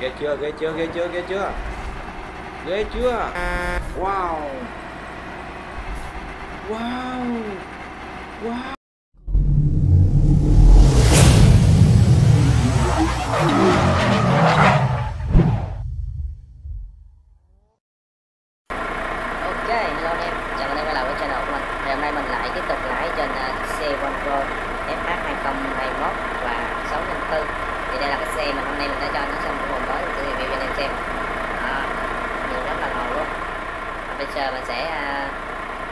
Ghê chưa, ghê chưa, ghê chưa, ghê chưa. Ghê chưa. Wow. Wow. Wow. Ok, hello anh em, chào mừng em quay lại với channel của mình. Thì hôm nay mình lại tiếp tục lái trên xe Volvo FH 2021 và 604. Thì đây là cái xe mà hôm nay mình đã cho nó xong một vòng mới để review cho anh em xem. Nhìn rất là ngầu luôn. Và bây giờ mình sẽ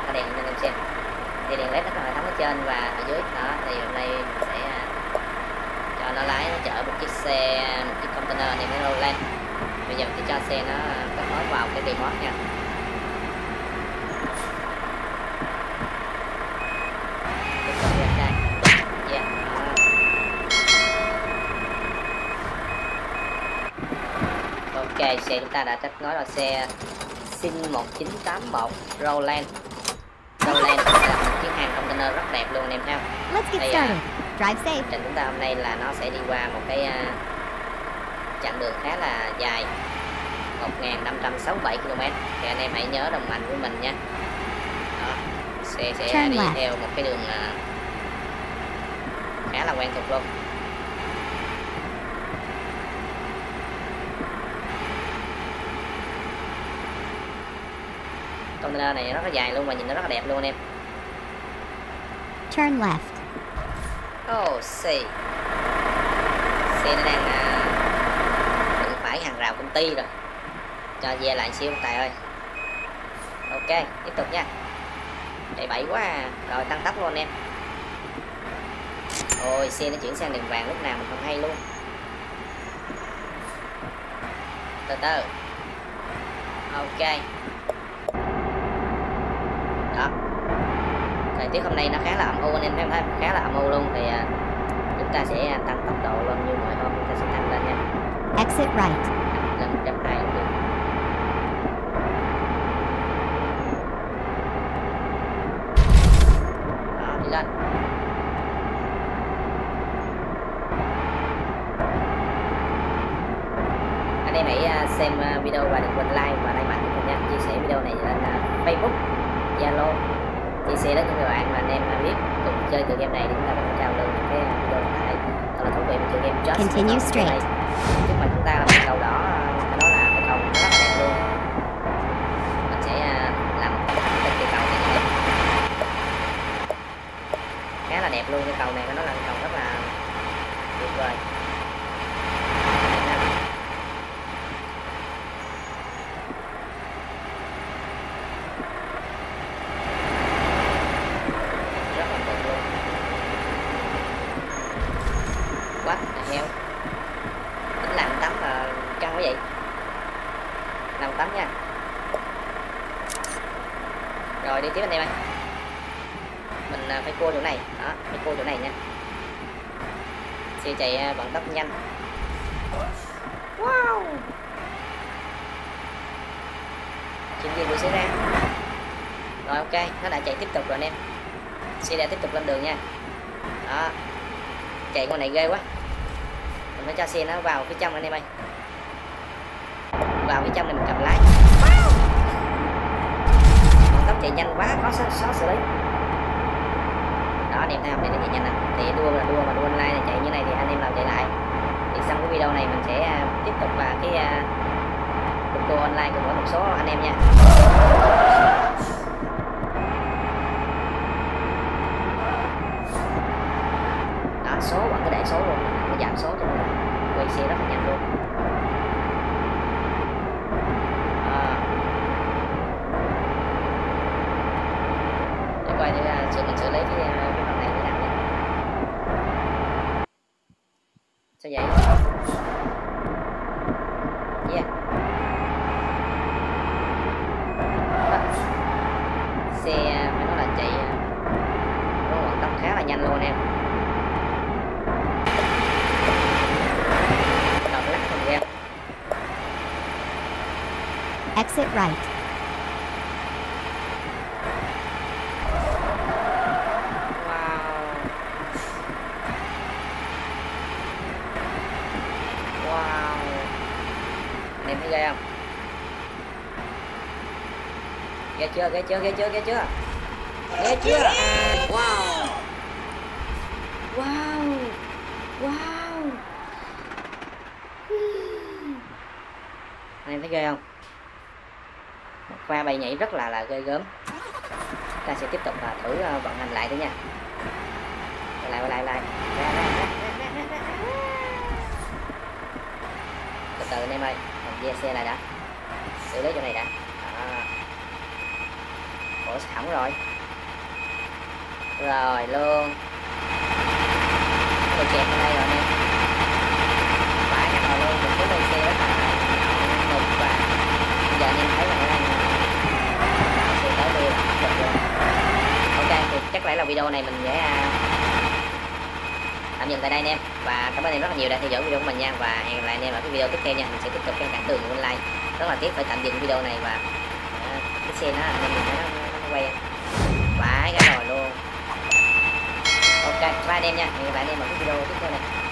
có đèn cho anh em xem. Thì đèn led nó có hệ thống ở trên và ở dưới đó. Thì hôm nay mình sẽ cho nó lái, nó chở một chiếc container này với Roland. Bây giờ mình sẽ cho xe nó kết nối vào cái remote nha. Ok, xe chúng ta đã kết nối vào xe X1981 Roland. Roland là một chiếc hàng container rất đẹp luôn anh em ha. Đây là hành trình chúng ta hôm nay là nó sẽ đi qua một cái chặng đường khá là dài, 1567 km. Thì anh em hãy nhớ đồng hành với mình nha. Đó, xe sẽ đi theo một cái đường khá là quen thuộc luôn. Container này rất là dài luôn và nhìn nó rất là đẹp luôn anh em. Turn left. Oh, xe. Xe nó đang đừng phải hàng rào công ty rồi. Cho về lại xíu Tài ơi. Ok, tiếp tục nha. Chạy bậy quá à. Rồi tăng tốc luôn anh em. Ôi, xe nó chuyển sang đèn vàng lúc nào mình không hay luôn. Từ từ. Ok. Đó. Thời tiết hôm nay nó khá là âm u anh em thấy, khá là âm u luôn. Thì chúng ta sẽ tăng tốc độ lên như mọi hôm, chúng ta sẽ tăng lên nha. Exit right. Tăng lên 120 cũng được. Đó, đi lên. Anh em hãy xem video và đừng quên like và like mạnh của mình nha. Chia sẻ video này lên Facebook, Zalo, chia sẻ đến những người bạn mà anh em biết cùng chơi tựa game này để chúng ta có trao được những cái đồ tài thật là thú vị của tựa game Continue Straight. Trước mặt chúng ta là một cầu đỏ, cái đó là cái cầu rất là đẹp luôn. Mình sẽ làm một cái cầu này đẹp, khá là đẹp luôn. Cái cầu này nó là cầu rất là tuyệt vời. Rồi đi tiếp anh em ơi. Mình phải cua chỗ này. Đó, phải cua chỗ này nha. Xe chạy vận tốc nhanh. Wow. Chuyện gì vừa xảy ra. Rồi ok, nó đã chạy tiếp tục rồi anh em. Xe đã tiếp tục lên đường nha. Đó. Chạy con này ghê quá. Mình phải cho xe nó vào phía trong anh em ơi. Vào phía trong này mình cầm lái. Chạy nhanh quá, có sót xử lý. Đó, đẹp nào đây nó chạy nhanh nè. Thì đua online là chạy như này thì anh em làm chạy lại. Thì xong cái video này mình sẽ tiếp tục vào cái cuộc đua online của một số anh em nha. Đó, số vẫn cứ để số luôn, nó giảm số cho mình. Quay xe rất là nhanh luôn. Quay thì là mình xử lý cái phần này để làm đi. Sao vậy? Yeah. Đó. Xe phải nói là chạy vận tốc khá là nhanh luôn em. Đọc lắc phần game. Exit right. Ném thấy ghê không? Ghê chưa, ghê chưa, ghê chưa, ghê chưa? Ghê chưa? Wow. Wow. Wow. Anh thấy ghê không? Một pha bay nhảy rất là ghê gớm. Ta sẽ tiếp tục thử vận hành lại thôi nha. Lại. Từ từ anh em ơi, mình ghe xe lại đã. Xử lý chỗ này đã. Ủa sao hỏng rồi? Rồi luôn. Rồi kẹt ở đây rồi nè. Phải nằm vào luôn, mình cứ lên xe rất là ngục và giờ anh em thấy là xe tới đây là áp lực luôn. Ok, thì chắc lẽ là video này mình sẽ tạm dừng tại đây anh em, và cảm ơn anh em rất là nhiều đã theo dõi video của mình nha, và hẹn gặp lại anh em ở cái video tiếp theo nha. Mình sẽ tiếp tục cái cản đường online rất là tiếc phải tạm dừng video này, và cái xe nó anh em mình nó quay vãi cái rồi luôn. Ok, bye anh em nha, hẹn gặp lại anh em ở cái video tiếp theo này.